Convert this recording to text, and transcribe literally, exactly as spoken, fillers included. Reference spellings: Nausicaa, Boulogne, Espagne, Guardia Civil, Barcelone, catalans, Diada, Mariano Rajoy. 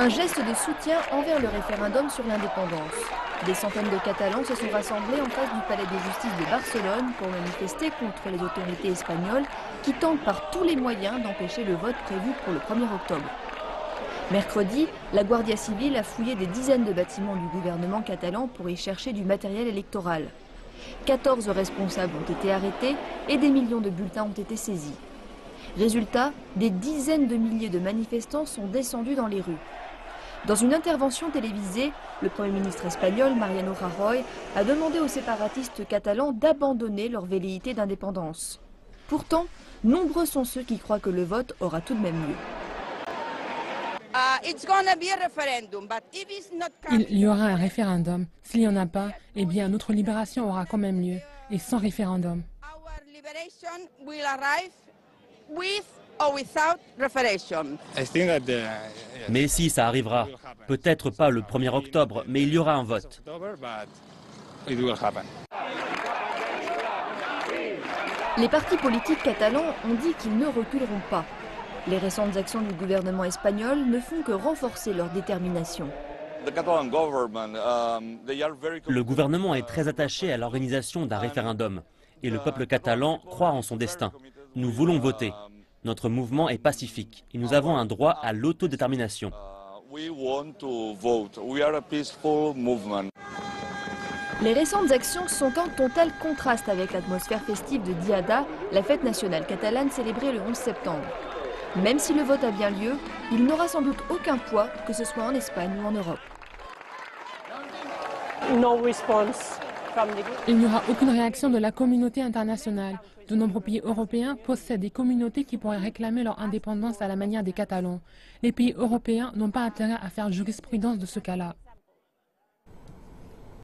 Un geste de soutien envers le référendum sur l'indépendance. Des centaines de Catalans se sont rassemblés en face du palais de justice de Barcelone pour manifester contre les autorités espagnoles qui tentent par tous les moyens d'empêcher le vote prévu pour le premier octobre. Mercredi, la Guardia Civil a fouillé des dizaines de bâtiments du gouvernement catalan pour y chercher du matériel électoral. quatorze responsables ont été arrêtés et des millions de bulletins ont été saisis. Résultat, des dizaines de milliers de manifestants sont descendus dans les rues. Dans une intervention télévisée, le Premier ministre espagnol Mariano Rajoy a demandé aux séparatistes catalans d'abandonner leur velléité d'indépendance. Pourtant, nombreux sont ceux qui croient que le vote aura tout de même lieu. Il y aura un référendum. S'il n'y en a pas, eh bien notre libération aura quand même lieu, et sans référendum. Mais si, ça arrivera. Peut-être pas le premier octobre, mais il y aura un vote. Les partis politiques catalans ont dit qu'ils ne reculeront pas. Les récentes actions du gouvernement espagnol ne font que renforcer leur détermination. Le gouvernement est très attaché à l'organisation d'un référendum et le peuple catalan croit en son destin. Nous voulons voter. Notre mouvement est pacifique et nous avons un droit à l'autodétermination. Les récentes actions sont en total contraste avec l'atmosphère festive de Diada, la fête nationale catalane célébrée le onze septembre. Même si le vote a bien lieu, il n'aura sans doute aucun poids, que ce soit en Espagne ou en Europe. Il n'y aura aucune réaction de la communauté internationale. De nombreux pays européens possèdent des communautés qui pourraient réclamer leur indépendance à la manière des Catalans. Les pays européens n'ont pas intérêt à faire jurisprudence de ce cas-là.